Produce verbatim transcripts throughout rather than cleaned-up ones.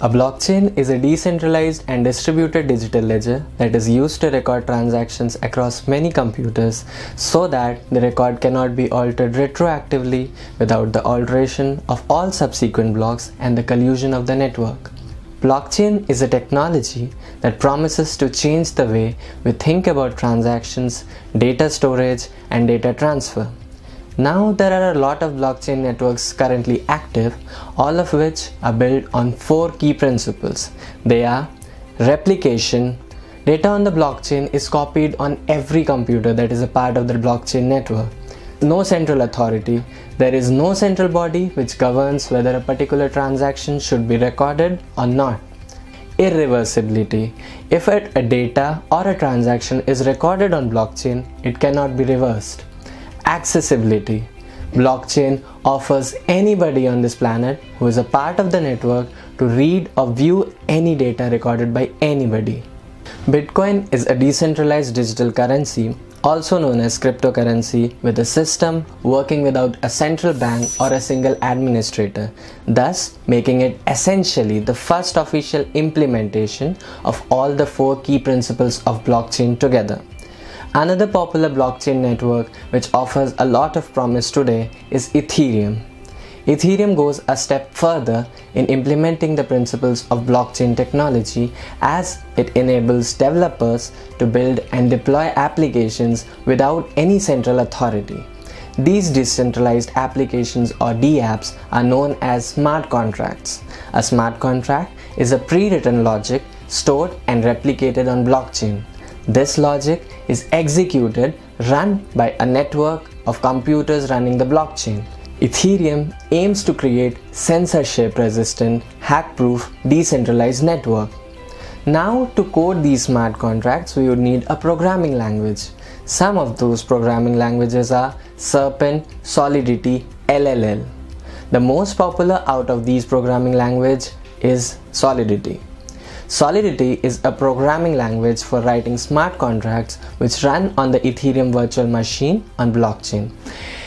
A blockchain is a decentralized and distributed digital ledger that is used to record transactions across many computers so that the record cannot be altered retroactively without the alteration of all subsequent blocks and the collusion of the network. Blockchain is a technology that promises to change the way we think about transactions, data storage, and data transfer. Now there are a lot of blockchain networks currently active, all of which are built on four key principles. They are replication. Data on the blockchain is copied on every computer that is a part of the blockchain network. No central authority. There is no central body which governs whether a particular transaction should be recorded or not. Irreversibility. If a data or a transaction is recorded on blockchain, it cannot be reversed. Accessibility. Blockchain offers anybody on this planet who is a part of the network to read or view any data recorded by anybody. Bitcoin is a decentralized digital currency, also known as cryptocurrency, with a system working without a central bank or a single administrator, thus making it essentially the first official implementation of all the four key principles of blockchain together. Another popular blockchain network which offers a lot of promise today is Ethereum. Ethereum goes a step further in implementing the principles of blockchain technology, as it enables developers to build and deploy applications without any central authority. These decentralized applications or dApps are known as smart contracts. A smart contract is a pre-written logic stored and replicated on blockchain. This logic is executed, run by a network of computers running the blockchain. Ethereum aims to create censorship-resistant, hack-proof, decentralized network. Now, to code these smart contracts, we would need a programming language. Some of those programming languages are Serpent, Solidity, L L L. The most popular out of these programming languages is Solidity. Solidity is a programming language for writing smart contracts which run on the Ethereum virtual machine on blockchain.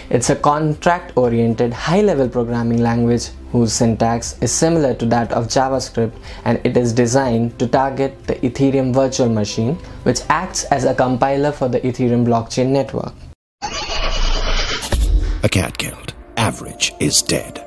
It's a contract-oriented, high-level programming language whose syntax is similar to that of JavaScript, and it is designed to target the Ethereum virtual machine, which acts as a compiler for the Ethereum blockchain network. A cat killed. Average is dead.